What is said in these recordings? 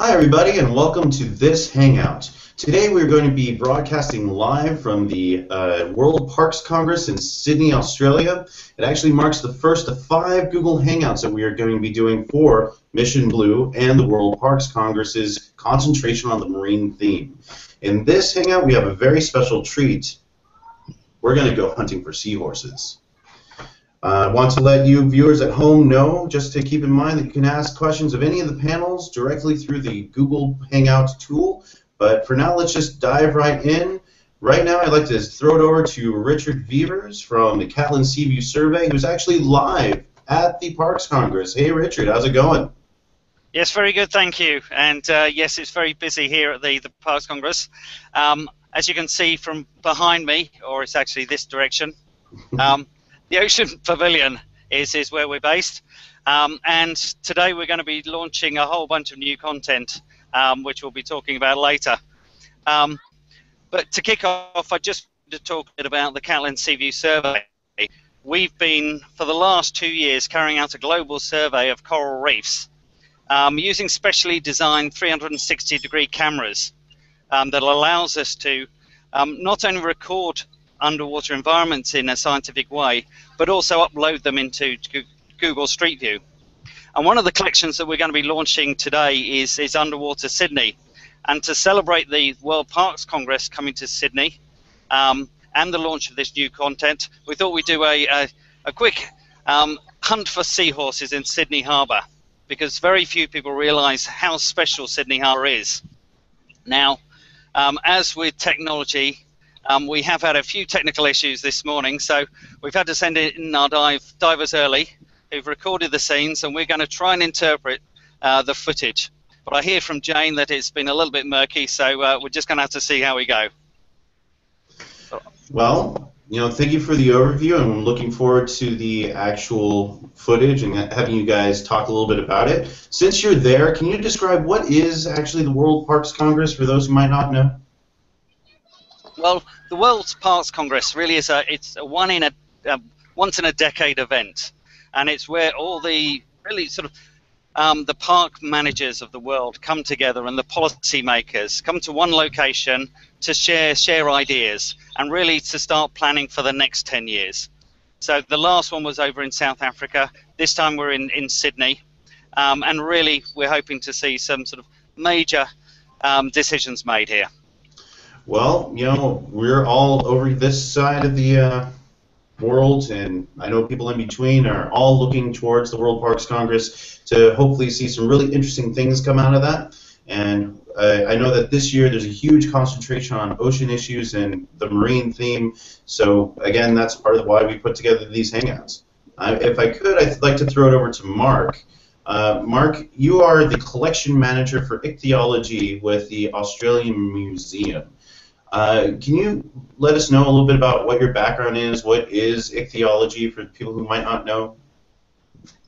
Hi everybody and welcome to this Hangout. Today we're going to be broadcasting live from the World Parks Congress in Sydney, Australia. It actually marks the first of 5 Google Hangouts that we are going to be doing for Mission Blue and the World Parks Congress's concentration on the marine theme. In this Hangout we have a very special treat. We're going to go hunting for seahorses. I want to let you viewers at home know, just to keep in mind, that you can ask questions of any of the panels directly through the Google Hangout tool. But for now, let's just dive right in. Right now, I'd like to throw it over to Richard Vevers from the Catlin Seaview Survey, who's actually live at the Parks Congress. Hey, Richard, how's it going? Yes, very good, thank you. And yes, it's very busy here at the Parks Congress. As you can see from behind me, or it's actually this direction, the Ocean Pavilion is where we're based, and today we're going to be launching a whole bunch of new content, which we'll be talking about later. But to kick off, I just want to talk a bit about the Catlin Seaview Survey. We've been, for the last 2 years, carrying out a global survey of coral reefs using specially designed 360-degree cameras that allows us to not only record underwater environments in a scientific way, but also upload them into Google Street View. And one of the collections that we're going to be launching today is Underwater Sydney. And to celebrate the World Parks Congress coming to Sydney and the launch of this new content, we thought we'd do a quick hunt for seahorses in Sydney Harbour, because very few people realise how special Sydney Harbour is. Now, as with technology, we have had a few technical issues this morning, so we've had to send in our divers early, who've recorded the scenes, and we're going to try and interpret the footage. But I hear from Jane that it's been a little bit murky, so we're just going to have to see how we go. Well, you know, thank you for the overview, and I'm looking forward to the actual footage and having you guys talk a little bit about it. Since you're there, can you describe what is actually the World Parks Congress for those who might not know? Well, the World Parks Congress really is a once-in-a-decade event, and it's where all the really sort of the park managers of the world come together, and the policy makers come to one location to share ideas and really to start planning for the next 10 years. So the last one was over in South Africa. This time we're in Sydney, and really we're hoping to see some sort of major decisions made here. Well, you know, we're all over this side of the world, and I know people in between are all looking towards the World Parks Congress to hopefully see some really interesting things come out of that. And I know that this year there's a huge concentration on ocean issues and the marine theme, so again, that's part of why we put together these Hangouts. If I could, I'd like to throw it over to Mark. Mark, you are the collection manager for ichthyology with the Australian Museum. Can you let us know a little bit about what your background is? What is ichthyology for people who might not know?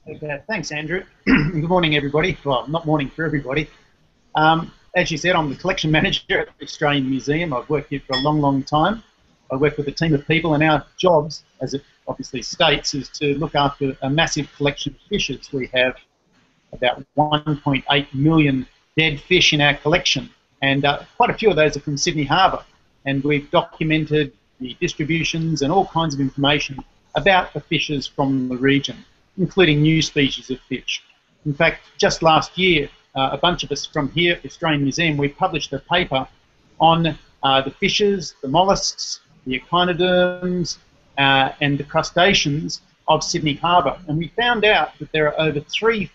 Okay, thanks, Andrew. Good morning, everybody. Well, not morning for everybody. As you said, I'm the collection manager at the Australian Museum. I've worked here for a long, long time. I work with a team of people, and our jobs, as it obviously states, is to look after a massive collection of fishes. We have about 1.8 million dead fish in our collection, and quite a few of those are from Sydney Harbour. And we've documented the distributions and all kinds of information about the fishes from the region, including new species of fish. In fact, just last year, a bunch of us from here at the Australian Museum, we published a paper on the fishes, the molluscs, the echinoderms, and the crustaceans of Sydney Harbour. And we found out that there are over 3,000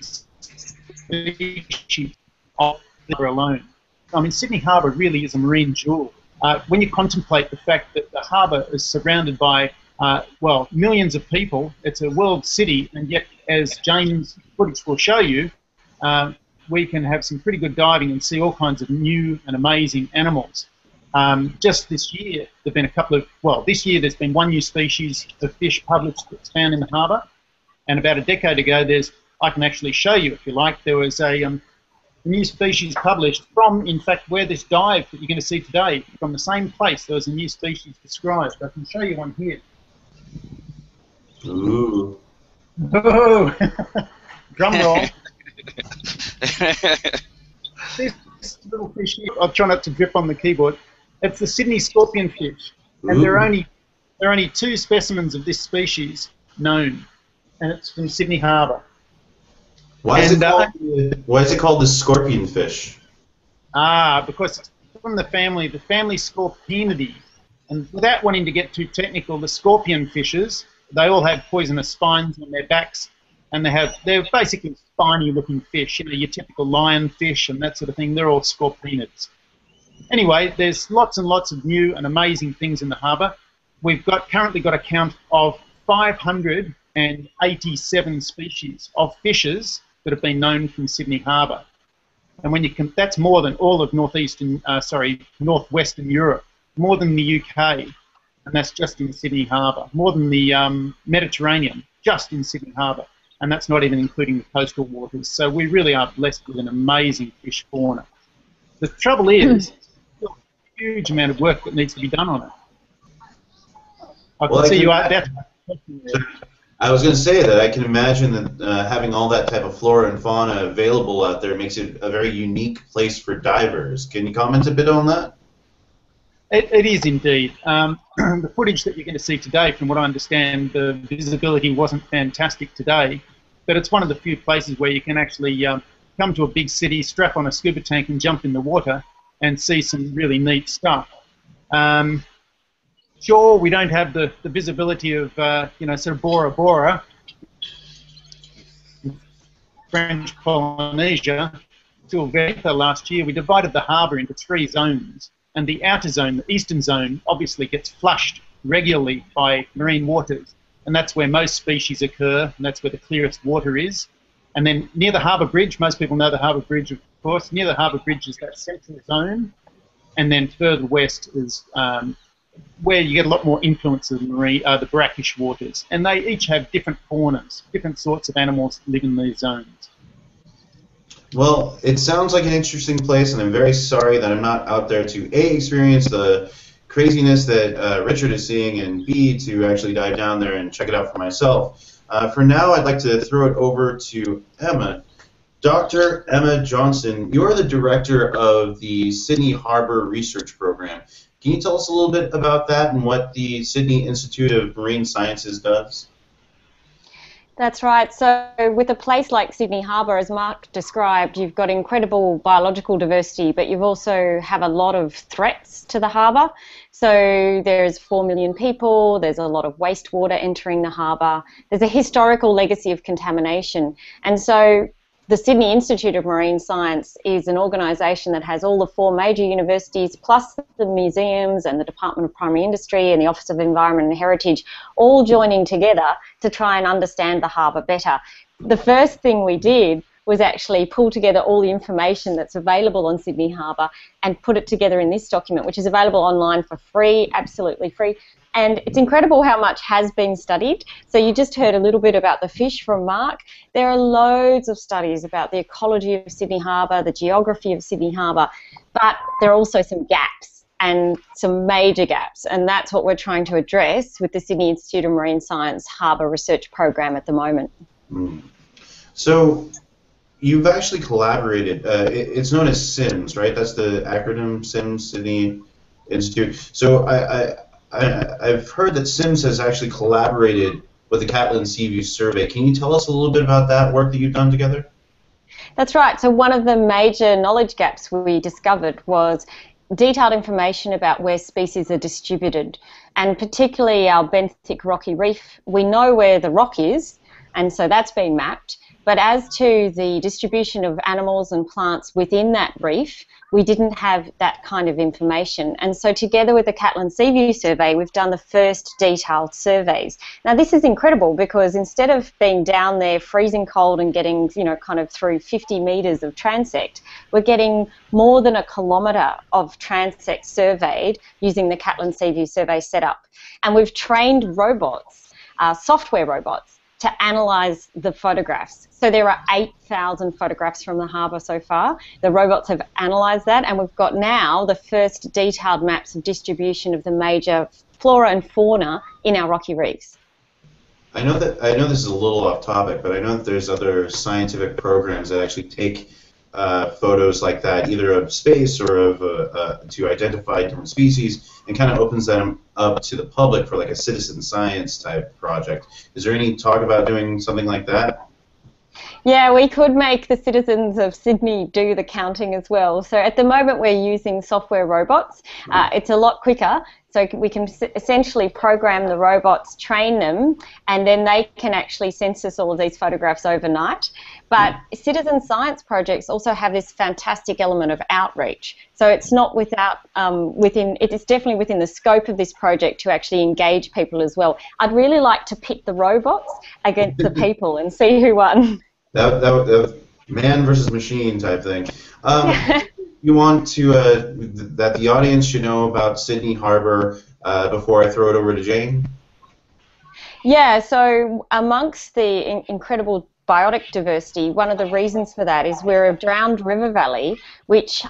species of there alone. I mean, Sydney Harbour really is a marine jewel. When you contemplate the fact that the harbour is surrounded by, well, millions of people, it's a world city, and yet, as Jane's footage will show you, we can have some pretty good diving and see all kinds of new and amazing animals. Just this year, there've been a couple of, well, this year there's been one new species of fish published that's found in the harbour, and about a decade ago, there's, I can actually show you if you like, there was a new species published from, in fact, where this dive that you're going to see today, from the same place, there was a new species described. I can show you one here. Ooh. Oh. Drum roll. These little fish here, I'll try not to grip on the keyboard. It's the Sydney scorpion fish. And there are only two specimens of this species known. And it's from Sydney Harbour. Why is it called the scorpion fish? Because it's from the family Scorpionidae. And without wanting to get too technical, the scorpion fishes, they all have poisonous spines on their backs, and they're basically spiny-looking fish, you know, your typical lionfish and that sort of thing. They're all scorpionids. Anyway, there's lots and lots of new and amazing things in the harbour. We've currently got a count of 587 species of fishes that have been known from Sydney Harbour, and that's more than all of northwestern Europe, more than the UK. And that's just in Sydney Harbour, more than the Mediterranean, just in Sydney Harbour, and that's not even including the coastal waters. So we really are blessed with an amazing fish fauna. The trouble is, there's a huge amount of work that needs to be done on it. I was going to say that I can imagine that having all that type of flora and fauna available out there makes it a very unique place for divers. Can you comment a bit on that? It is indeed. The footage that you're going to see today, from what I understand, the visibility wasn't fantastic today, but it's one of the few places where you can actually come to a big city, strap on a scuba tank and jump in the water and see some really neat stuff. Sure, we don't have the visibility of, you know, sort of Bora Bora, French Polynesia. Till Venta last year, we divided the harbour into 3 zones. And the outer zone, the eastern zone, obviously gets flushed regularly by marine waters, and that's where most species occur, and that's where the clearest water is. And then near the Harbour Bridge, most people know the Harbour Bridge, of course, near the Harbour Bridge is that central zone, and then further west is where you get a lot more influence of the brackish waters, and they each have different faunas, different sorts of animals that live in these zones. Well, it sounds like an interesting place, and I'm very sorry that I'm not out there to A, experience the craziness that Richard is seeing, and B, to actually dive down there and check it out for myself. For now, I'd like to throw it over to Emma. Dr. Emma Johnston, you're the director of the Sydney Harbour Research Program. Can you tell us a little bit about that and what the Sydney Institute of Marine Sciences does? That's right. So with a place like Sydney Harbour, as Mark described, you've got incredible biological diversity, but you also have a lot of threats to the harbour. So there's 4 million people, there's a lot of wastewater entering the harbour, there's a historical legacy of contamination. And so the Sydney Institute of Marine Science is an organisation that has all the 4 major universities, plus the museums and the Department of Primary Industry and the Office of Environment and Heritage, all joining together to try and understand the harbour better. The first thing we did was actually pull together all the information that's available on Sydney Harbour and put it together in this document, which is available online for free, absolutely free. And it's incredible how much has been studied. So you just heard a little bit about the fish from Mark. There are loads of studies about the ecology of Sydney Harbour, the geography of Sydney Harbour, but there are also some gaps, and some major gaps, and that's what we're trying to address with the Sydney Institute of Marine Science Harbour Research Program at the moment. Mm. So you've actually collaborated. It's known as SIMS, right? That's the acronym, SIMS, Sydney Institute. So I've heard that SIMS has actually collaborated with the Catlin Seaview Survey. Can you tell us a little bit about that work that you've done together? That's right. So one of the major knowledge gaps we discovered was detailed information about where species are distributed, and particularly our benthic rocky reef. We know where the rock is, and so that's been mapped. But as to the distribution of animals and plants within that reef, we didn't have that kind of information. And so together with the Catlin Seaview Survey, we've done the first detailed surveys. Now this is incredible because instead of being down there freezing cold and getting, you know, kind of through 50 metres of transect, we're getting more than a kilometre of transect surveyed using the Catlin Seaview Survey setup. And we've trained robots, software robots, to analyse the photographs. So there are 8,000 photographs from the harbour so far. The robots have analysed that, and we've got now the first detailed maps of distribution of the major flora and fauna in our rocky reefs. I know this is a little off topic, but I know that there's other scientific programs that actually take photos like that, either of space or of to identify different species, and kind of opens them up to the public for like a citizen science type project. Is there any talk about doing something like that? Yeah, we could make the citizens of Sydney do the counting as well. So at the moment we're using software robots. It's a lot quicker. So we can essentially program the robots, train them, and then they can actually census all of these photographs overnight. But citizen science projects also have this fantastic element of outreach. So it's not without, it is definitely within the scope of this project to actually engage people as well. I'd really like to pit the robots against the people and see who won. That man versus machine type thing. You want to that the audience should know about Sydney Harbour before I throw it over to Jane? Yeah, so amongst the incredible biotic diversity, one of the reasons for that is we're a drowned river valley which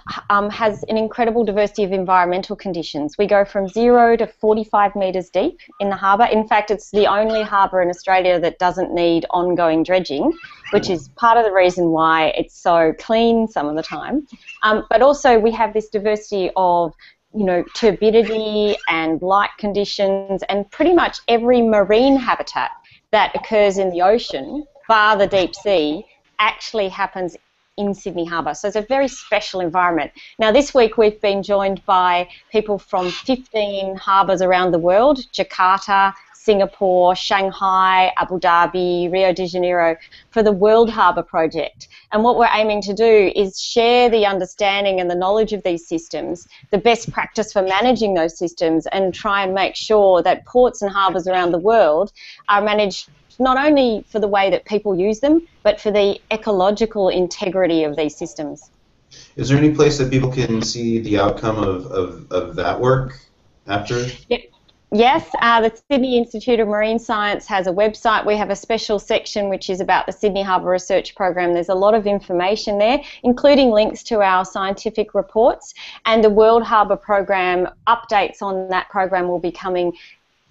has an incredible diversity of environmental conditions. We go from 0 to 45 metres deep in the harbour. In fact, it's the only harbour in Australia that doesn't need ongoing dredging, which is part of the reason why it's so clean some of the time. But also we have this diversity of, you know, turbidity and light conditions, and pretty much every marine habitat that occurs in the ocean, bar the deep sea, actually happens in Sydney Harbour. So it's a very special environment. Now this week we've been joined by people from 15 harbours around the world, Jakarta, Singapore, Shanghai, Abu Dhabi, Rio de Janeiro, for the World Harbour Project. And what we're aiming to do is share the understanding and the knowledge of these systems, the best practice for managing those systems, and try and make sure that ports and harbours around the world are managed not only for the way that people use them, but for the ecological integrity of these systems. Is there any place that people can see the outcome of that work after? Yeah. Yes, the Sydney Institute of Marine Science has a website. We have a special section which is about the Sydney Harbour Research Program. There's a lot of information there, including links to our scientific reports, and the World Harbour Program updates on that program will be coming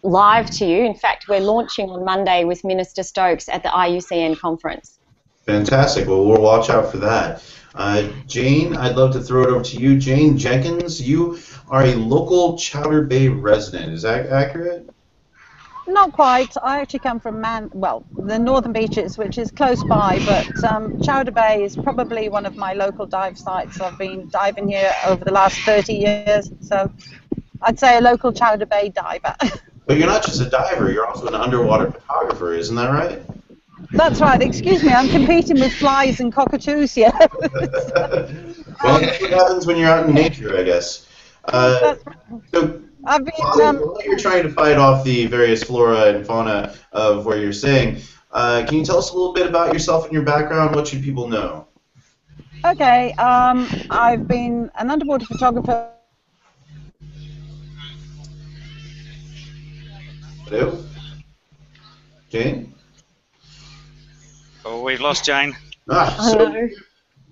live to you. In fact, we're launching on Monday with Minister Stokes at the IUCN conference. Fantastic. Well, we'll watch out for that. Jane, I'd love to throw it over to you. Jane Jenkins, you are a local Chowder Bay resident. Is that accurate? Not quite. I actually come from the Northern Beaches, which is close by, but Chowder Bay is probably one of my local dive sites. I've been diving here over the last 30 years, so I'd say a local Chowder Bay diver. But you're not just a diver, you're also an underwater photographer, isn't that right? That's right. Excuse me, I'm competing with flies and cockatoos here. Well, that's what happens when you're out in nature, I guess. That's right. So while you're trying to fight off the various flora and fauna of where you're staying, can you tell us a little bit about yourself and your background? What should people know? Okay, I've been an underwater photographer. Hello? Jane? Oh, we've lost Jane. So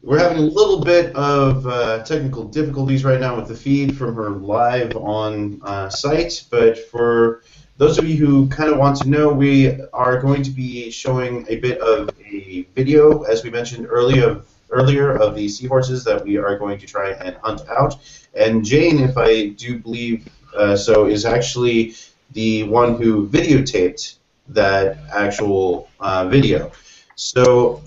we're having a little bit of technical difficulties right now with the feed from her live on site, but for those of you who kind of want to know, we are going to be showing a bit of a video, as we mentioned earlier, of the seahorses that we are going to try and hunt out. And Jane, if I do believe so, is actually the one who videotaped that actual video. So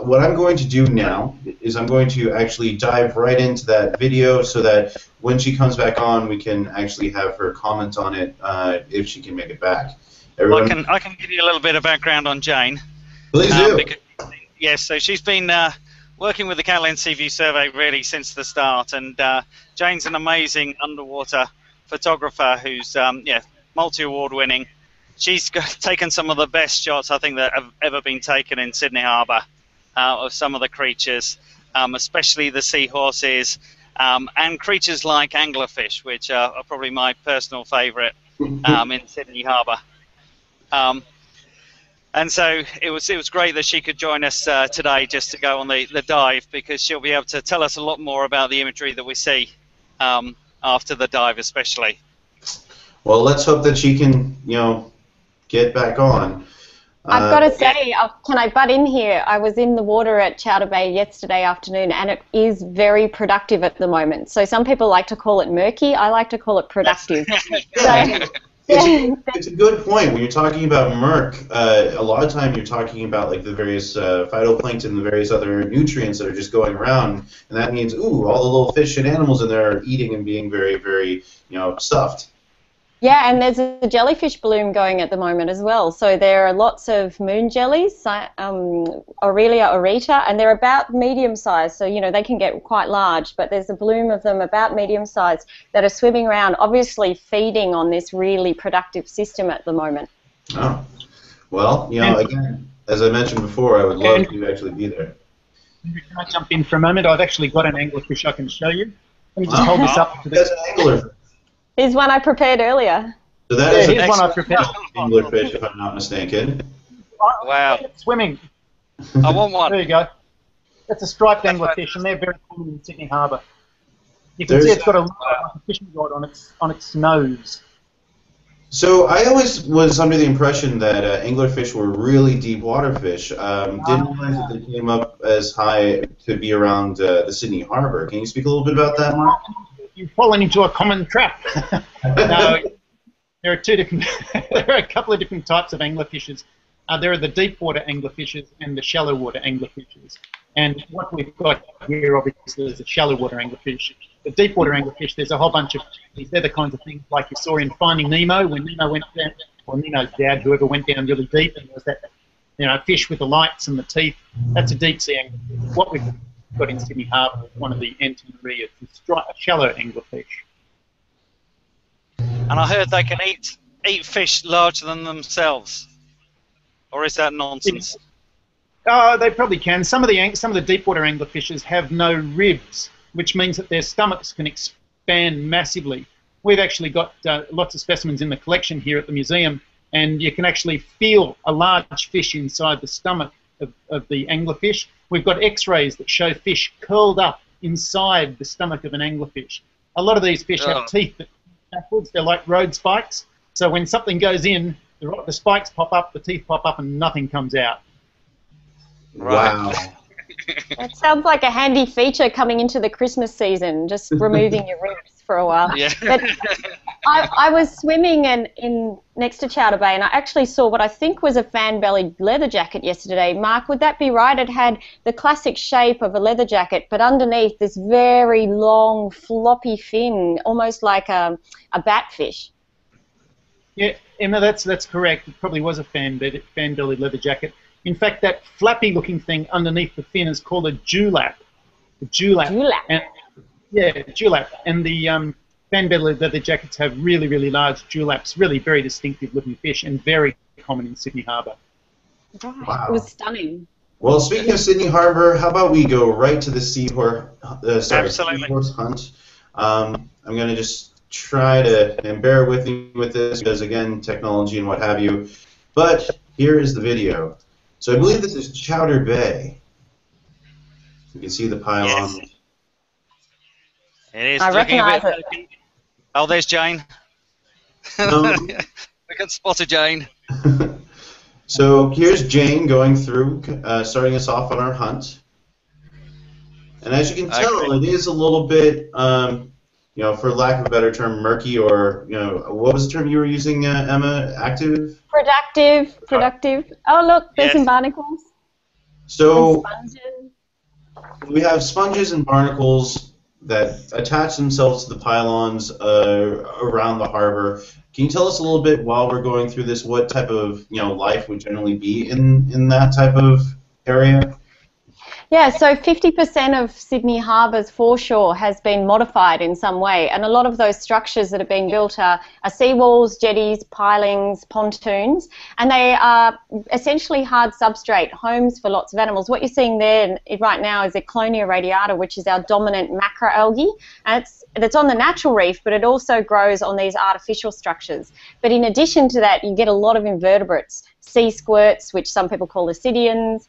what I'm going to do now is I'm going to actually dive right into that video so that when she comes back on, we can actually have her comment on it if she can make it back. Everyone? I can give you a little bit of background on Jane. Please do. Because, yes, so she's been working with the Catlin Seaview Survey really since the start, and Jane's an amazing underwater photographer who's multi-award winning. She's taken some of the best shots, I think, that have ever been taken in Sydney Harbour of some of the creatures, especially the seahorses and creatures like anglerfish, which are probably my personal favourite in Sydney Harbour. And so it was great that she could join us today just to go on the dive, because she'll be able to tell us a lot more about the imagery that we see after the dive especially. Well, let's hope that she can, get back on. I've got to say, can I butt in here? I was in the water at Chowder Bay yesterday afternoon, and it is very productive at the moment. So some people like to call it murky. I like to call it productive. So, it's a good point. When you're talking about murk, a lot of time you're talking about like the various phytoplankton and the various other nutrients that are just going around, and that means, ooh, all the little fish and animals in there are eating and being very, very, you know, stuffed. Yeah, and there's a jellyfish bloom going at the moment as well. So there are lots of moon jellies, Aurelia aurita, and they're about medium sized. So, you know, they can get quite large, but there's a bloom of them about medium sized that are swimming around, obviously feeding on this really productive system at the moment. Oh, well, you know, again, as I mentioned before, I would love to actually be there. Can I jump in for a moment? I've actually got an anglerfish I can show you. Let me just hold this up to this. Here's one I prepared earlier. So that is an anglerfish, if I'm not mistaken. Wow. It's swimming. I want one. There you go. That's a striped anglerfish, and they're very common in Sydney Harbour. You can see it's got a fishing rod on its nose. So I always was under the impression that anglerfish were really deep water fish. Didn't realize that they came up as high to be around the Sydney Harbour. Can you speak a little bit about that, Mark? You've fallen into a common trap. There are two different. There are a couple of different types of anglerfishes. There are the deep water anglerfishes and the shallow water anglerfishes. And what we've got here, obviously, is a shallow water anglerfish. The deep water anglerfish, there's a whole bunch of. They're the kinds of things like you saw in Finding Nemo when Nemo went down, or Nemo's dad, whoever went down really deep, and there was that, you know, fish with the lights and the teeth. That's a deep sea anglerfish. What we've got in Sydney Harbour, one of the antimaria, shallow anglerfish. And I heard they can eat fish larger than themselves, or is that nonsense? They probably can. Some of the deep water anglerfishes have no ribs, which means that their stomachs can expand massively. We've actually got lots of specimens in the collection here at the museum, and you can actually feel a large fish inside the stomach of the anglerfish. We've got x-rays that show fish curled up inside the stomach of an anglerfish. A lot of these fish have teeth that backwards. They're like road spikes. So when something goes in, the spikes pop up, the teeth pop up, and nothing comes out. Wow. That sounds like a handy feature coming into the Christmas season, just removing your ribs for a while. Yeah. But I was swimming in next to Chowder Bay, and I actually saw what I think was a fan-bellied leather jacket yesterday. Mark, would that be right? It had the classic shape of a leather jacket, but underneath this very long, floppy fin, almost like a batfish. Yeah, Emma, that's correct. It probably was a fan-bellied leather jacket. In fact, that flappy-looking thing underneath the fin is called a dewlap. A dewlap. And the fan-bellied leather jackets have really, really large dewlaps, really very distinctive-looking fish, and very common in Sydney Harbour. Wow. It was stunning. Well, speaking of Sydney Harbour, how about we go right to the seahorse hunt? I'm going to just try to, and bear with me with this, because, again, technology and what have you. But here is the video. So I believe this is Chowder Bay. You can see the pylon. Yes. It is. I recognise it. Oh, there's Jane. We can spot a Jane. So here's Jane going through, starting us off on our hunt. And as you can tell, it is a little bit, you know, for lack of a better term, murky, or, you know, what was the term you were using, Emma? Active? Productive. Oh, look, there's some barnacles. So we have sponges and barnacles that attach themselves to the pylons around the harbour. Can you tell us a little bit, while we're going through this, what type of, you know, life would generally be in that type of area? Yeah, so 50% of Sydney Harbour's foreshore has been modified in some way, and a lot of those structures that have been built are seawalls, jetties, pilings, pontoons, and they are essentially hard substrate, homes for lots of animals. What you're seeing there right now is Ecklonia radiata, which is our dominant macroalgae, and it's on the natural reef, but it also grows on these artificial structures. But in addition to that, you get a lot of invertebrates, sea squirts, which some people call ascidians,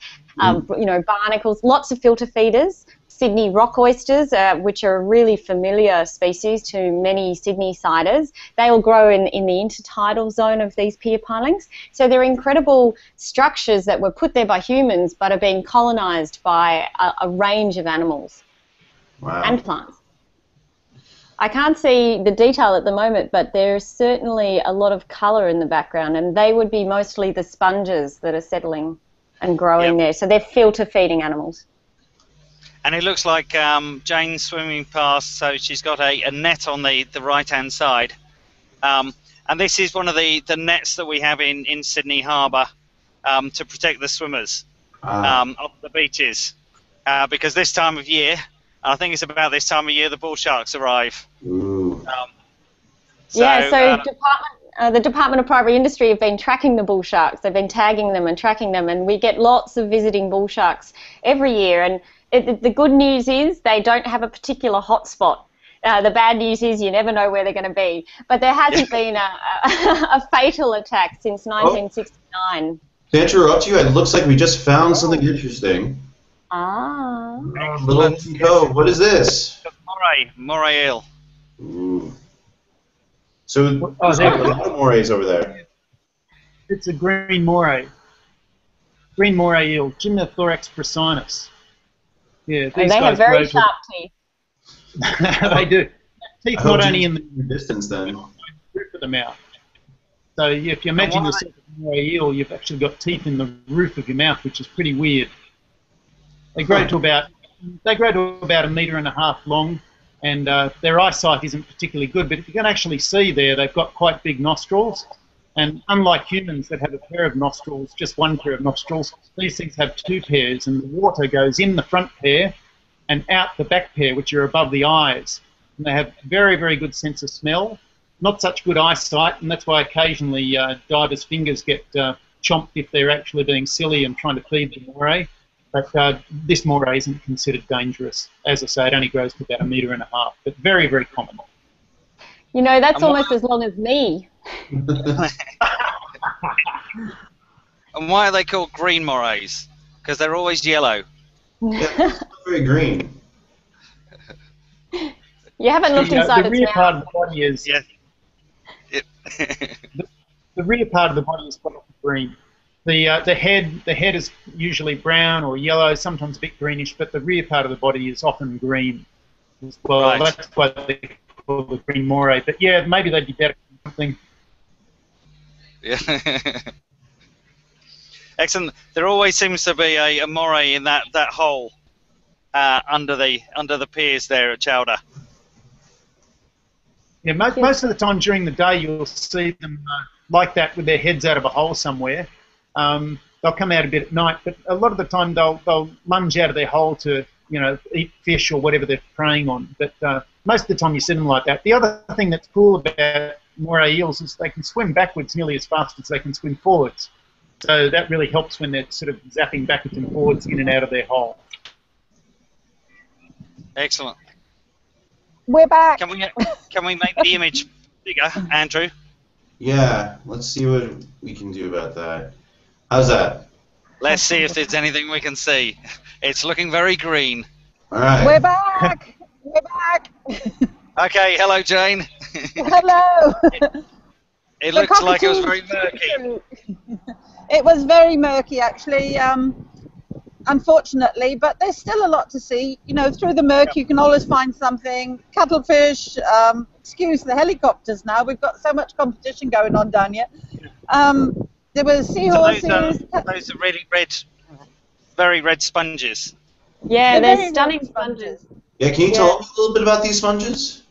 you know, barnacles, lots of filter feeders, Sydney rock oysters, which are a really familiar species to many Sydney-siders. They all grow in the intertidal zone of these pier pilings. So they're incredible structures that were put there by humans but are being colonised by a range of animals. Wow. And plants. I can't see the detail at the moment, but there's certainly a lot of colour in the background, and they would be mostly the sponges that are settling and growing there. So they're filter feeding animals. And it looks like Jane's swimming past, so she's got a net on the right-hand side. And this is one of the nets that we have in Sydney Harbour to protect the swimmers off the beaches. Because this time of year, I think it's about this time of year, the bull sharks arrive. The Department of Primary Industry have been tracking the bull sharks. They've been tagging them and tracking them, and we get lots of visiting bull sharks every year. And the good news is they don't have a particular hotspot. The bad news is you never know where they're going to be. But there hasn't been a fatal attack since 1969. Can I interrupt you? It looks like we just found something interesting. Ah. Little Cove. What is this? Moray eel. Ooh. So there's a lot of morays over there. It's a green moray. Green moray eel, Gymnothorax prasinus. Yeah, they have very sharp teeth. They do. Teeth not only in the distance, then. Roof of the mouth. So if you imagine yourself a moray eel, you've actually got teeth in the roof of your mouth, which is pretty weird. They grow to about 1.5 metres long, and their eyesight isn't particularly good. But if you can actually see there, they've got quite big nostrils, and unlike humans that have a pair of nostrils, just one pair of nostrils, these things have two pairs, and the water goes in the front pair and out the back pair, which are above the eyes. And they have very, very good sense of smell, not such good eyesight, and that's why occasionally divers' fingers get chomped if they're actually being silly and trying to feed the moray. But this moray isn't considered dangerous. As I say, it only grows to about 1.5 metres, but very, very common. You know, that's almost as long as me. And why are they called green morays? Because they're always yellow. Yeah, very green. You haven't looked inside the rear part of the body is. Yeah. The rear part of the body is quite green. The head is usually brown or yellow, sometimes a bit greenish, but the rear part of the body is often green as well. Right. That's why they call the green moray. But yeah, maybe they'd be better for something. Yeah. Excellent. There always seems to be a moray in that hole under the piers there at Chowder. Yeah, most of the time during the day you'll see them like that with their heads out of a hole somewhere. They'll come out a bit at night, but a lot of the time they'll lunge out of their hole to, you know, eat fish or whatever they're preying on. But most of the time you see them like that. The other thing that's cool about moray eels is they can swim backwards nearly as fast as they can swim forwards. So that really helps when they're sort of zapping backwards and forwards in and out of their hole. Excellent. We're back. Can we make the image bigger, Andrew? Yeah, let's see what we can do about that. How's that? Let's see if there's anything we can see. It's looking very green. All right. We're back. We're back. Okay, hello, Jane. Hello. It looks like it was very murky. It was very murky, actually, unfortunately, but there's still a lot to see. You know, through the murk you can always find something. Cuttlefish, excuse the helicopters now. We've got so much competition going on down here. There were seahorses. Those are really red, very red sponges. Yeah, they're stunning sponges. Yeah, can you talk a little bit about these sponges?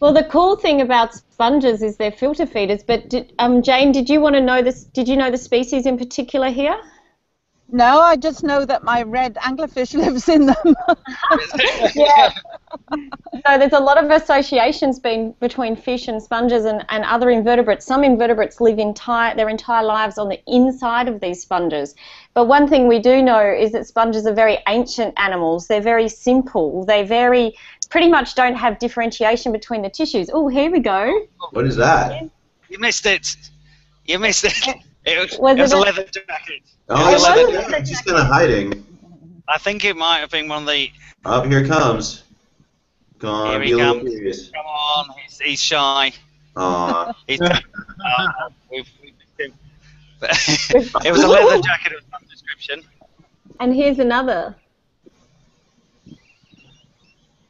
Well, the cool thing about sponges is they're filter feeders. But Jane, did you want to know this? Did you know the species in particular here? No, I just know that my red anglerfish lives in them. Yeah. So there's a lot of associations between fish and sponges and other invertebrates. Some invertebrates live their entire lives on the inside of these sponges. But one thing we do know is that sponges are very ancient animals. They're very simple. They pretty much don't have differentiation between the tissues. Oh, here we go. What is that? You missed it. You missed it. It was a leather jacket. Oh, it's just kind of hiding. I think it might have been one of the... Oh, here it comes. Gone. Here he comes. Come on, he's shy. Aww. He's, it was a leather jacket of some description. And here's another.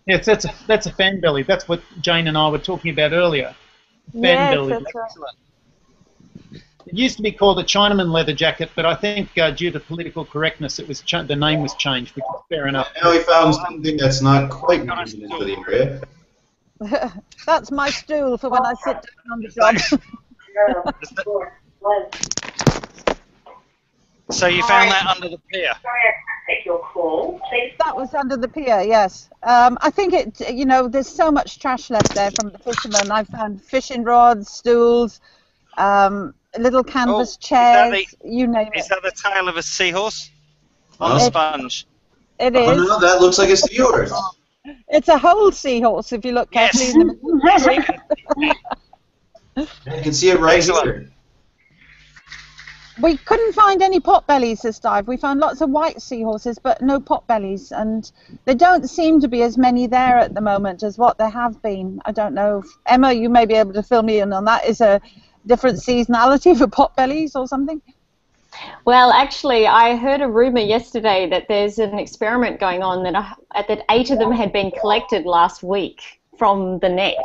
Yes, that's a fan belly. That's what Jane and I were talking about earlier. Fan belly. That's excellent. Right. It used to be called a Chinaman leather jacket, but I think due to political correctness, it was the name was changed, which is fair enough. Now we found something that's not quite convenient for the area. That's my stool for when I sit down on the job. So you found that under the pier? Sorry, I can't take your call, please. That was under the pier, yes. I think it, you know, there's so much trash left there from the fishermen. I found fishing rods, stools, little canvas chairs, you name it. Is that the tail of a seahorse? On a sponge? It is. Oh, no, that looks like a seahorse. It's a whole seahorse, if you look carefully. Yes. You can see it right here. We couldn't find any potbellies this dive. We found lots of white seahorses, but no potbellies, and there don't seem to be as many there at the moment as what there have been. I don't know. Emma, you may be able to fill me in on that. Is a different seasonality for potbellies or something? Well, actually, I heard a rumour yesterday that there's an experiment going on that 8 of them had been collected last week from the net.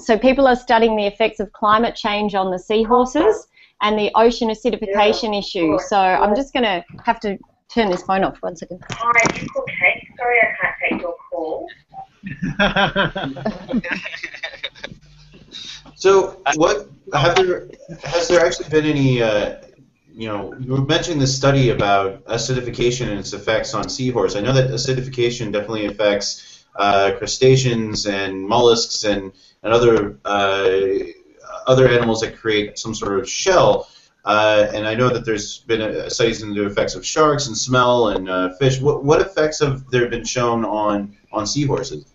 So people are studying the effects of climate change on the seahorses and the ocean acidification issue. So I'm just going to have to turn this phone off. 1 second. All right, it's okay. Sorry I can't take your call. So what, has there actually been any, you know, you were mentioning this study about acidification and its effects on seahorse. I know that acidification definitely affects crustaceans and mollusks and other animals that create some sort of shell, and I know that there's been studies into the effects of sharks and smell and fish. What effects have there been shown on seahorses?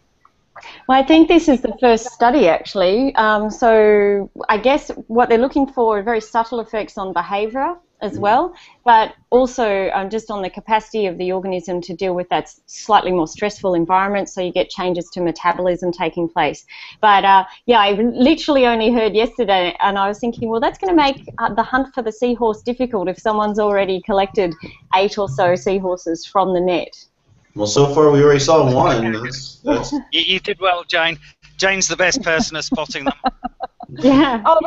Well, I think this is the first study, actually. So I guess what they're looking for are very subtle effects on behaviour as well, but also just on the capacity of the organism to deal with that slightly more stressful environment, so you get changes to metabolism taking place. But yeah, I literally only heard yesterday, and I was thinking, well, that's going to make the hunt for the seahorse difficult if someone's already collected 8 or so seahorses from the net. Well, so far we already saw one. That's... You did well, Jane. Jane's the best person at spotting them. Yeah. Oh,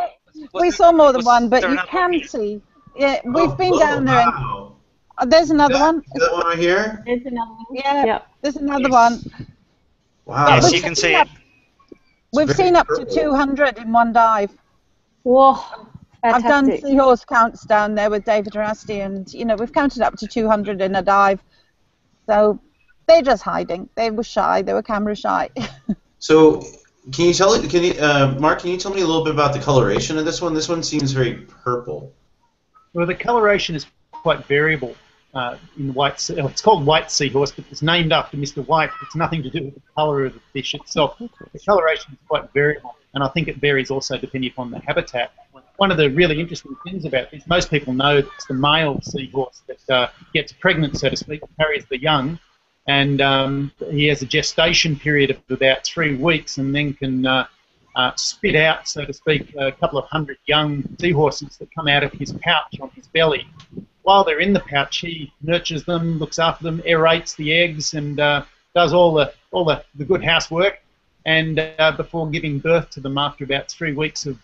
we saw more than one, but you can see. Yeah, we've been down there. And, there's another one. That one right here? There's another one. Yeah, there's another one. Wow. Yes, you can see it. We've seen up to 200 in one dive. Whoa. Fantastic. I've done seahorse counts down there with David Rasti, and, you know, we've counted up to 200 in a dive. So they're just hiding. They were shy. They were camera shy. So... Can you tell Mark? Can you tell me a little bit about the coloration of this one? This one seems very purple. Well, the coloration is quite variable in white. It's called white seahorse, but it's named after Mr. White. It's nothing to do with the color of the fish itself. The coloration is quite variable, and I think it varies also depending upon the habitat. One of the really interesting things about this, most people know, it's the male seahorse that gets pregnant, so to speak, carries the young. And he has a gestation period of about 3 weeks, and then can spit out, so to speak, a couple of hundred young seahorses that come out of his pouch on his belly. While they're in the pouch, he nurtures them, looks after them, aerates the eggs, and does all the good housework. And before giving birth to them, after about 3 weeks of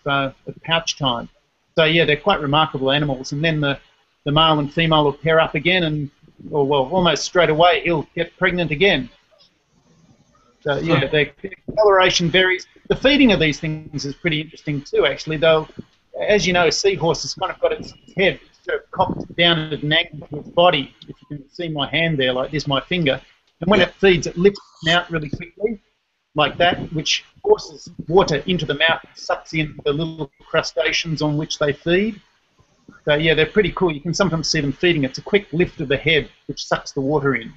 pouch time. So yeah, they're quite remarkable animals. And then the male and female will pair up again, and well, almost straight away, he'll get pregnant again. So, yeah, the coloration varies. The feeding of these things is pretty interesting too, actually, though. As you know, a seahorse has kind of got its head sort of cocked down at an angle to its body. If you can see my hand there, like this, my finger. And when it feeds, it lifts it out really quickly, like that, which forces water into the mouth and sucks in the little crustaceans on which they feed. So, yeah, they're pretty cool. You can sometimes see them feeding. It's a quick lift of the head, which sucks the water in,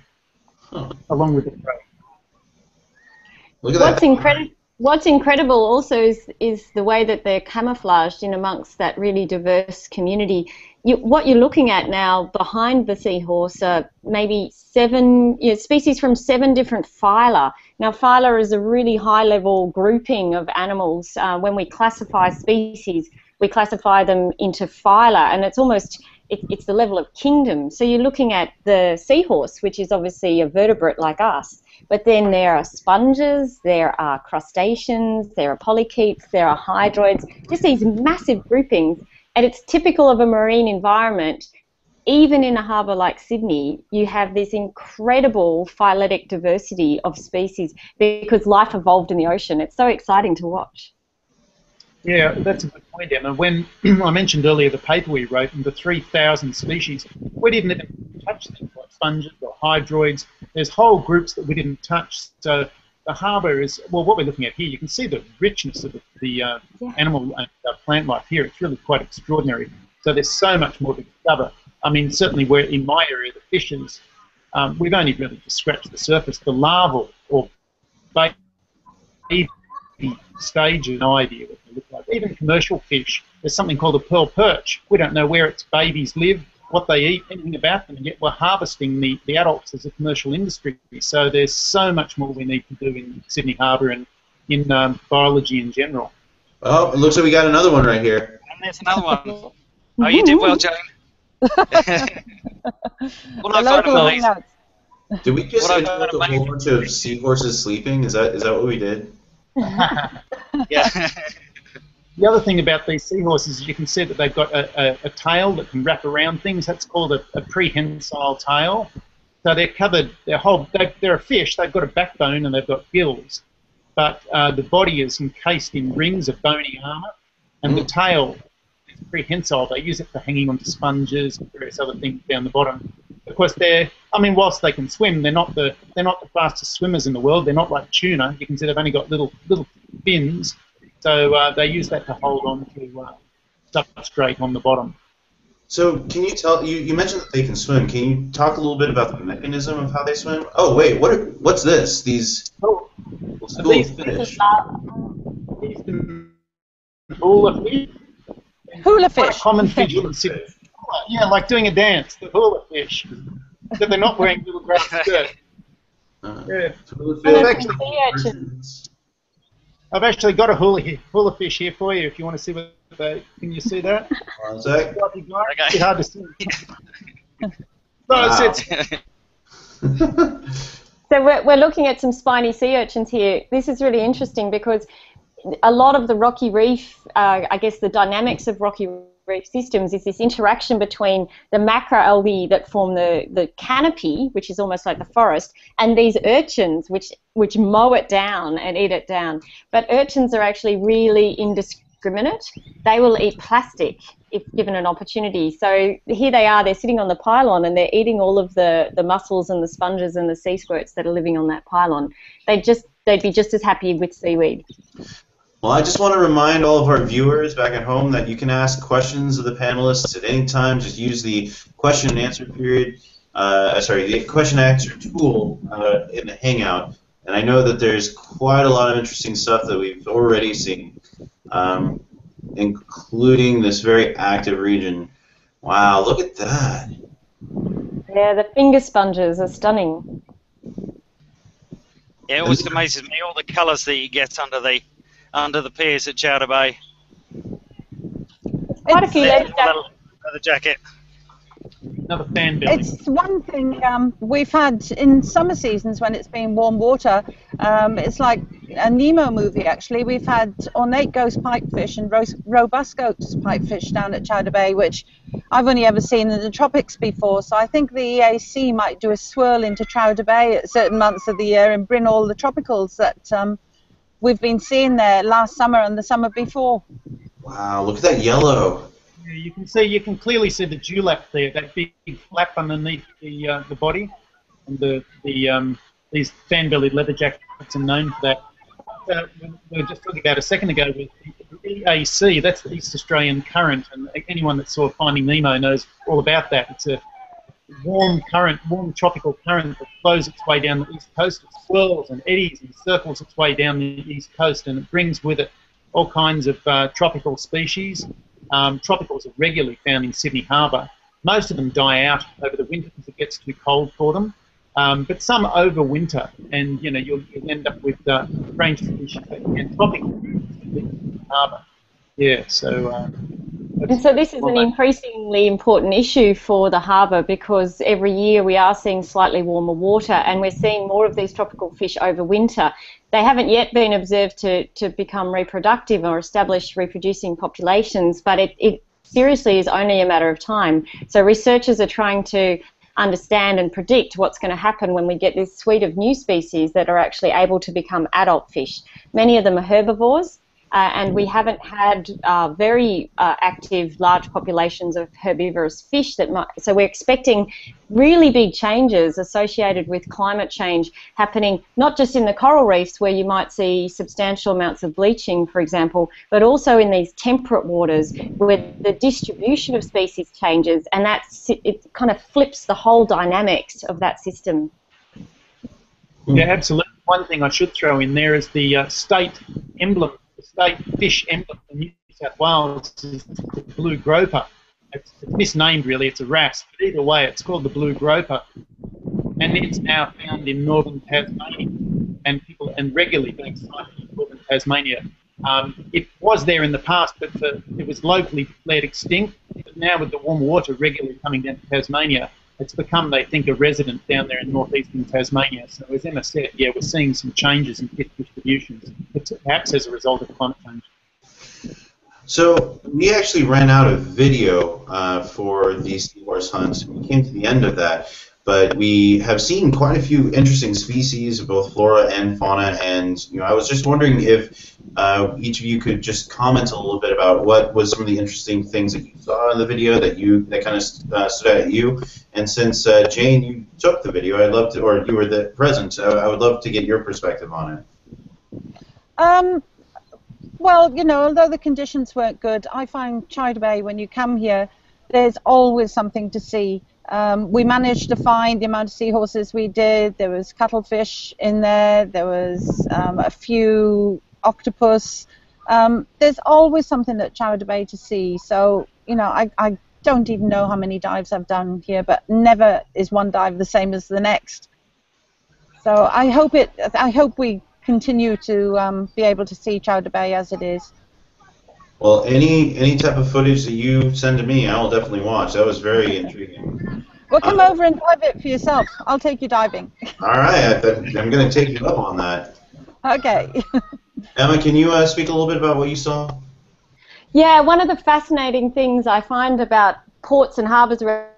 along with the prey. Look at that. What's incredible. What's incredible also is the way that they're camouflaged in amongst that really diverse community. What you're looking at now behind the seahorse are maybe species from 7 different phyla. Now, phyla is a really high-level grouping of animals. When we classify species, we classify them into phyla, and it's almost it's the level of kingdom. So you're looking at the seahorse, which is obviously a vertebrate like us, but then there are sponges, there are crustaceans, there are polychaetes, there are hydroids, just these massive groupings. And it's typical of a marine environment. Even in a harbour like Sydney, you have this incredible phyletic diversity of species because life evolved in the ocean. It's so exciting to watch. Yeah, that's a good point, Emma. When I mentioned earlier the paper we wrote and the 3,000 species, we didn't even touch things like sponges or hydroids. There's whole groups that we didn't touch. So the harbour is, well, what we're looking at here, you can see the richness of the animal and plant life here. It's really quite extraordinary. So there's so much more to discover. I mean, certainly we're in my area, the fishes, we've only really just scratched the surface. The larval or baby stage is no idea what they look like. Even commercial fish, there's something called a pearl perch. We don't know where its babies live, what they eat, anything about them, and yet we're harvesting the adults as a commercial industry. So there's so much more we need to do in Sydney Harbour and in biology in general. Oh, it looks like we got another one right here. And there's another one. Oh, you did well, Jane. Did we just have a whole bunch of seahorses sleeping? Is that what we did? Yeah. The other thing about these seahorses is you can see that they've got a tail that can wrap around things. That's called a prehensile tail. So they're covered, they're a fish, they've got a backbone and they've got gills. But the body is encased in rings of bony armour, and the tail is prehensile. They use it for hanging onto sponges and various other things down the bottom. Of course, whilst they can swim, they're not the fastest swimmers in the world. They're not like tuna. You can see they've only got little fins, so they use that to hold on to substrate on the bottom. So, can you tell? You mentioned that they can swim. Can you talk a little bit about the mechanism of how they swim? Oh, wait, what's this? These fish. Hula fish. Hula fish. Quite a common fish in the city. Yeah, like doing a dance, the hula fish. So they're not wearing little grass skirts. Yeah. I've actually got a hula fish here for you if you want to see what they... Can you see that? Okay. It's hard to see. So we're looking at some spiny sea urchins here. This is really interesting because a lot of the rocky reef, I guess the dynamics of rocky reef systems is this interaction between the macroalgae that form the canopy, which is almost like the forest, and these urchins, which mow it down and eat it down. But urchins are actually really indiscriminate. They will eat plastic if given an opportunity. So here they are, they're sitting on the pylon and they're eating all of the mussels and the sponges and the sea squirts that are living on that pylon. They'd be just as happy with seaweed. Well, I just want to remind all of our viewers back at home that you can ask questions of the panelists at any time. Just use the question and answer the question and answer tool in the Hangout. And I know that there's quite a lot of interesting stuff that we've already seen, including this very active region. Wow, look at that. Yeah, the finger sponges are stunning. Yeah, it always amazes me all the colours that you get under the piers at Chowder Bay. Quite a few legs down. Another jacket. Another fan building. It's one thing we've had in summer seasons when it's been warm water. It's like a Nemo movie, actually. We've had ornate ghost pipefish and robust ghost pipefish down at Chowder Bay, which I've only ever seen in the tropics before. So I think the EAC might do a swirl into Chowder Bay at certain months of the year and bring all the tropicals that we've been seeing there last summer and the summer before. Wow, look at that yellow. Yeah, you can clearly see the dewlap there, that big flap underneath the body, and these fan-bellied leather jackets are known for that. We were just talking about a second ago with the EAC, that's the East Australian Current, and anyone that saw Finding Nemo knows all about that. It's a warm current, warm tropical current that flows its way down the east coast. It swirls and eddies and circles its way down the east coast, and it brings with it all kinds of tropical species. Tropicals are regularly found in Sydney Harbour. Most of them die out over the winter because it gets too cold for them, but some overwinter, and you know you'll end up with strange species and tropical in Sydney Harbour. Yeah, so. And so this is an increasingly important issue for the harbour, because every year we are seeing slightly warmer water and we're seeing more of these tropical fish over winter. They haven't yet been observed to become reproductive or establish reproducing populations, but it seriously is only a matter of time. So researchers are trying to understand and predict what's going to happen when we get this suite of new species that are actually able to become adult fish. Many of them are herbivores. And we haven't had very active large populations of herbivorous fish that might, so we're expecting really big changes associated with climate change happening not just in the coral reefs where you might see substantial amounts of bleaching, for example, but also in these temperate waters where the distribution of species changes, and it kind of flips the whole dynamics of that system. Yeah, absolutely. One thing I should throw in there is the state emblem. The state fish emblem in New South Wales is the Blue Groper. It's misnamed really, it's a wrasse, but either way it's called the Blue Groper, and it's now found in northern Tasmania and people and regularly being sighted in northern Tasmania. It was there in the past, but it was locally declared extinct, but now with the warm water regularly coming down to Tasmania, it's become, they think, a resident down there in northeastern Tasmania. So as Emma said, yeah, we're seeing some changes in fish distributions, perhaps as a result of climate change. So we actually ran out of video for these seahorse hunts. We came to the end of that, but we have seen quite a few interesting species of both flora and fauna, and you know, I was just wondering if each of you could just comment a little bit about what was some of the interesting things that you saw in the video that kind of stood out at you. And since Jane, you took the video, I'd love to, or you were the present, so I would love to get your perspective on it. Well, you know, although the conditions weren't good, I find Chida Bay, when you come here, there's always something to see. We managed to find the amount of seahorses we did. There was cuttlefish in there. There was a few octopus. There's always something at Chowder Bay to see. So, you know, I don't even know how many dives I've done here, but never is one dive the same as the next. So I hope we continue to be able to see Chowder Bay as it is. Well, any type of footage that you send to me, I will definitely watch. That was very intriguing. Well, come over and dive it for yourself. I'll take you diving. All right. I'm going to take you up on that. Okay. Emma, can you speak a little bit about what you saw? Yeah, one of the fascinating things I find about ports and harbours around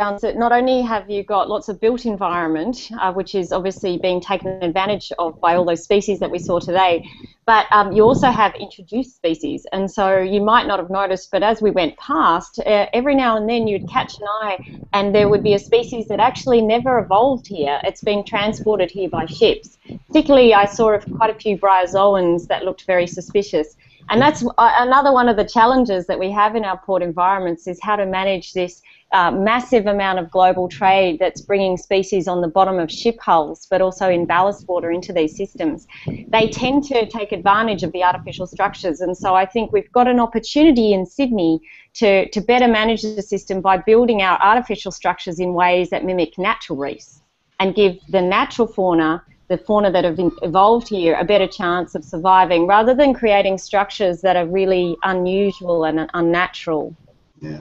it, not only have you got lots of built environment, which is obviously being taken advantage of by all those species that we saw today, but you also have introduced species. And so you might not have noticed, but as we went past, every now and then you'd catch an eye and there would be a species that actually never evolved here. It's been transported here by ships. Particularly, I saw quite a few bryozoans that looked very suspicious. And that's another one of the challenges that we have in our port environments, is how to manage this massive amount of global trade that's bringing species on the bottom of ship hulls, but also in ballast water into these systems. They tend to take advantage of the artificial structures, and so I think we've got an opportunity in Sydney to better manage the system by building our artificial structures in ways that mimic natural reefs and give the natural fauna, the fauna that have evolved here, a better chance of surviving, rather than creating structures that are really unusual and unnatural. Yeah.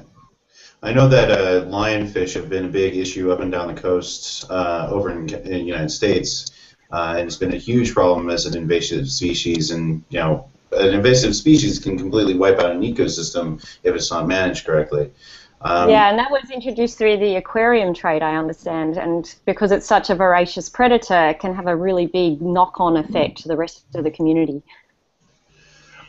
I know that lionfish have been a big issue up and down the coast over in the United States, and it's been a huge problem as an invasive species, and you know, an invasive species can completely wipe out an ecosystem if it's not managed correctly. Yeah, and that was introduced through the aquarium trade, I understand, and because it's such a voracious predator, it can have a really big knock-on effect to the rest of the community.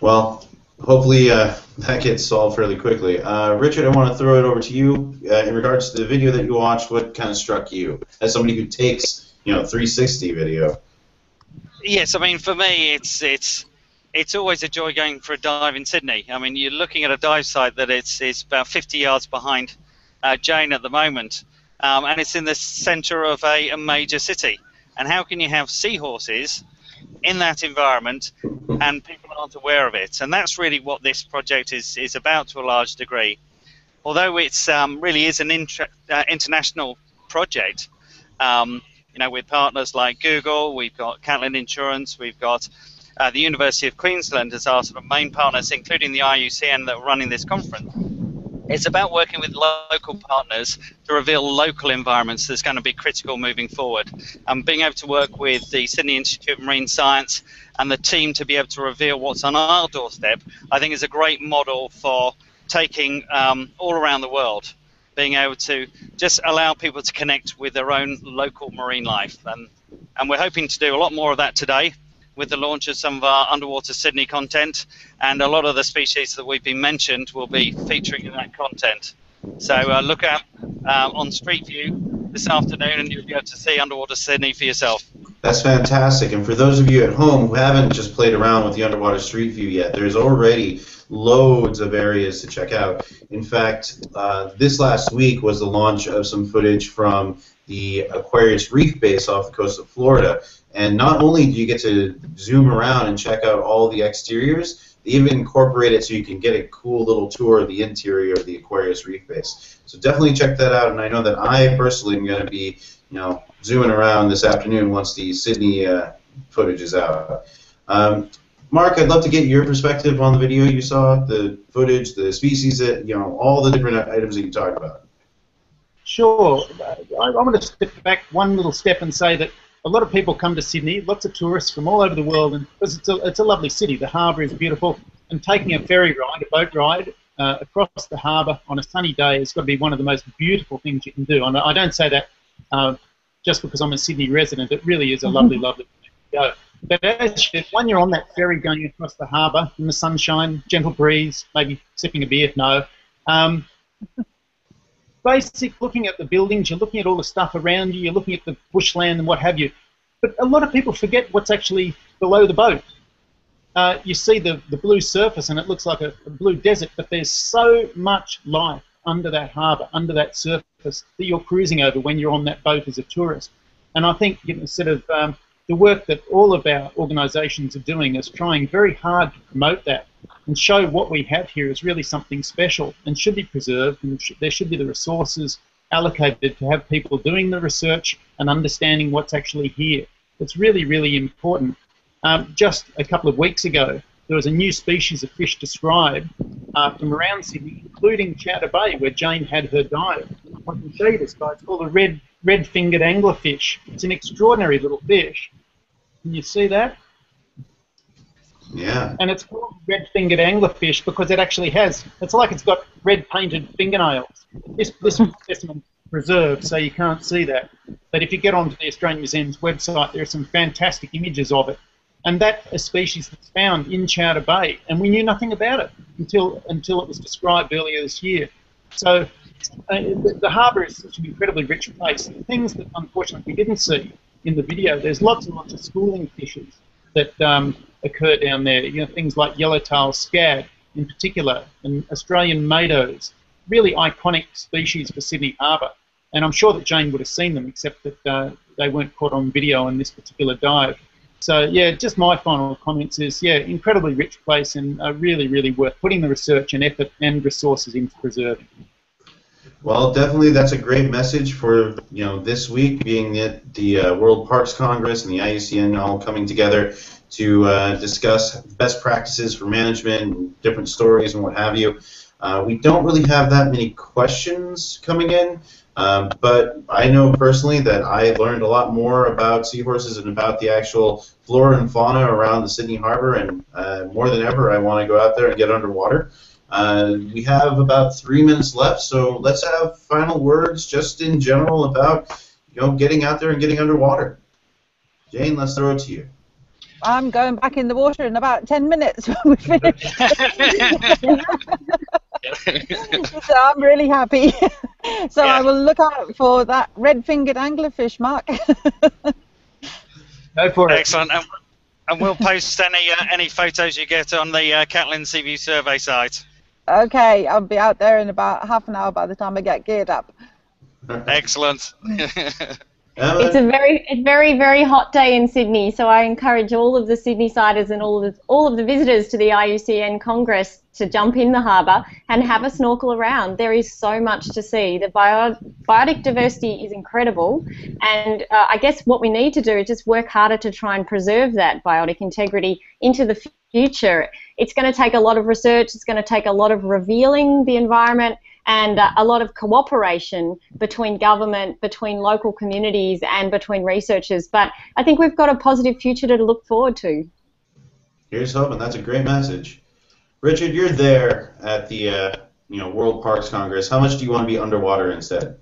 Well, hopefully that gets solved fairly quickly. Richard, I want to throw it over to you. In regards to the video that you watched, what kind of struck you as somebody who takes, you know, 360 video? Yes, I mean, for me, it's always a joy going for a dive in Sydney. I mean, you're looking at a dive site that it's about 50 yards behind Jane at the moment, and it's in the centre of a major city. And how can you have seahorses in that environment and people aren't aware of it? And that's really what this project is about to a large degree. Although it's really is an international project, you know, with partners like Google, we've got Catlin Insurance, we've got the University of Queensland as our sort of main partners, including the IUCN that are running this conference. It's about working with local partners to reveal local environments that's going to be critical moving forward. And being able to work with the Sydney Institute of Marine Science and the team to be able to reveal what's on our doorstep, I think is a great model for taking all around the world, being able to just allow people to connect with their own local marine life. And we're hoping to do a lot more of that today, with the launch of some of our Underwater Sydney content, and a lot of the species that we've been mentioned will be featuring in that content. So look out on Street View this afternoon and you'll be able to see Underwater Sydney for yourself. That's fantastic, and for those of you at home who haven't just played around with the Underwater Street View yet, there's already loads of areas to check out. In fact, this last week was the launch of some footage from the Aquarius Reef Base off the coast of Florida. And not only do you get to zoom around and check out all the exteriors, they even incorporate it so you can get a cool little tour of the interior of the Aquarius Reef Base. So definitely check that out, and I know that I personally am going to be, you know, zooming around this afternoon once the Sydney footage is out. Mark, I'd love to get your perspective on the video you saw, the footage, the species, that, you know, all the different items that you talked about. Sure. I want to step back one little step and say that a lot of people come to Sydney, lots of tourists from all over the world, and it's a lovely city. The harbour is beautiful, and taking a ferry ride, a boat ride, across the harbour on a sunny day has got to be one of the most beautiful things you can do. And I don't say that just because I'm a Sydney resident. It really is a lovely, lovely place to go. But as you, when you're on that ferry going across the harbour in the sunshine, gentle breeze, maybe sipping a beer, no. Basic, looking at the buildings, you're looking at all the stuff around you, you're looking at the bushland and what have you. But a lot of people forget what's actually below the boat. You see the blue surface and it looks like a blue desert, but there's so much life under that harbour, under that surface, that you're cruising over when you're on that boat as a tourist. And I think, you know, sort of the work that all of our organisations are doing is trying very hard to promote that and show what we have here is really something special and should be preserved, and there should be the resources allocated to have people doing the research and understanding what's actually here. It's really, really important. Just a couple of weeks ago, there was a new species of fish described from around Sydney, including Chowder Bay, where Jane had her dive. I can show you this guy. It's called a red-fingered anglerfish. It's an extraordinary little fish. Can you see that? Yeah. And it's called red-fingered anglerfish because it actually has, it's like it's got red-painted fingernails. This specimen's preserved, so you can't see that. But if you get onto the Australian Museum's website, there are some fantastic images of it. And that's a species that's found in Chowder Bay, and we knew nothing about it until it was described earlier this year. So the harbour is such an incredibly rich place. The things that, unfortunately, we didn't see in the video, there's lots and lots of schooling fishes that occur down there, you know, things like yellowtail scad in particular, and Australian madoes, really iconic species for Sydney Harbour. And I'm sure that Jane would have seen them, except that they weren't caught on video on this particular dive. So, yeah, just my final comments is, yeah, incredibly rich place and really, really worth putting the research and effort and resources into preserving. Well, definitely that's a great message for, you know, this week, being that the World Parks Congress and the IUCN all coming together to discuss best practices for management, different stories and what have you. We don't really have that many questions coming in, but I know personally that I learned a lot more about seahorses and about the actual flora and fauna around the Sydney Harbour, and more than ever I want to go out there and get underwater. We have about 3 minutes left, so let's have final words just in general about, you know, getting out there and getting underwater. Jane, let's throw it to you. I'm going back in the water in about 10 minutes when we finish. So I'm really happy. So yeah. I will look out for that red-fingered anglerfish, Mark. Go for it. Excellent. And we'll post any photos you get on the Catlin Seaview Survey site. Okay, I'll be out there in about half an hour by the time I get geared up. Excellent. It's a very, very hot day in Sydney, so I encourage all of the Sydney-siders and all of the visitors to the IUCN Congress to jump in the harbour and have a snorkel around. There is so much to see. The biotic diversity is incredible, and I guess what we need to do is just work harder to try and preserve that biotic integrity into the future. It's going to take a lot of research. It's going to take a lot of revealing the environment, and a lot of cooperation between government, between local communities, and between researchers. But I think we've got a positive future to look forward to. Here's hoping. That's a great message. Richard, you're there at the World Parks Congress. How much do you want to be underwater instead?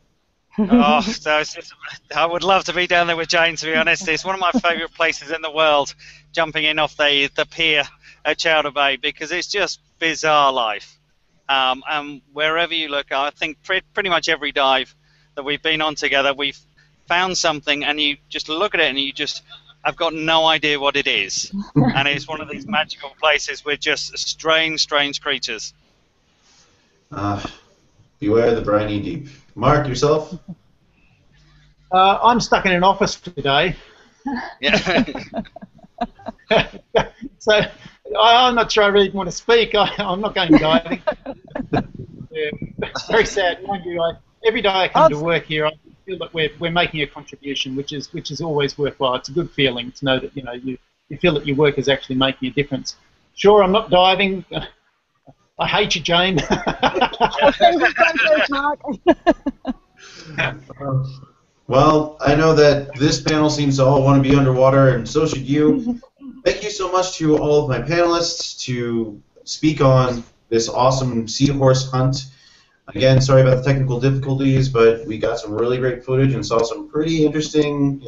I would love to be down there with Jane, to be honest. It's one of my favourite places in the world, jumping in off the pier at Chowder Bay, because it's just bizarre life. And wherever you look, I think pretty much every dive that we've been on together, we've found something, and you just look at it and you just, I've got no idea what it is. And it's one of these magical places with just strange, strange creatures. Beware the briny deep. Mark, yourself? I'm stuck in an office today. Yeah. So I'm not sure I really want to speak. I'm not going diving. Yeah, it's very sad. Mind you, every day I come to work here, I feel that we're making a contribution, which is always worthwhile. It's a good feeling to know that you feel that your work is actually making a difference. Sure, I'm not diving. I hate you, Jane. Well, I know that this panel seems to all want to be underwater, and so should you. Thank you so much to all of my panelists to speak on this awesome seahorse hunt. Again, sorry about the technical difficulties, but we got some really great footage and saw some pretty interesting,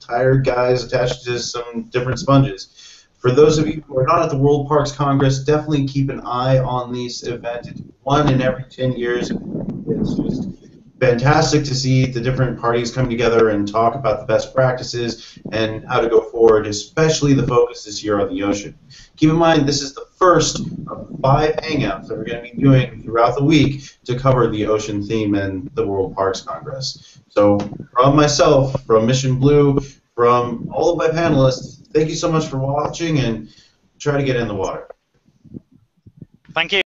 tired guys attached to some different sponges. For those of you who are not at the World Parks Congress, definitely keep an eye on this event. It's one in every 10 years. It's just fantastic to see the different parties come together and talk about the best practices and how to go forward, especially the focus this year on the ocean. Keep in mind, this is the first of 5 hangouts that we're going to be doing throughout the week to cover the ocean theme and the World Parks Congress. So from myself, from Mission Blue, from all of my panelists, thank you so much for watching, and try to get in the water. Thank you.